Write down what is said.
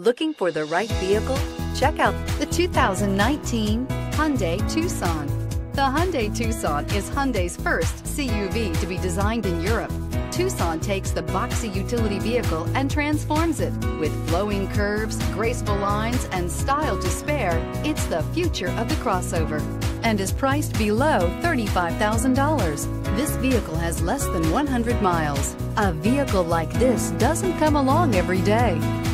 Looking for the right vehicle? Check out the 2019 Hyundai Tucson. The Hyundai Tucson is Hyundai's first CUV to be designed in Europe. Tucson takes the boxy utility vehicle and transforms it. With flowing curves, graceful lines, and style to spare, it's the future of the crossover and is priced below $35,000. This vehicle has less than 100 miles. A vehicle like this doesn't come along every day.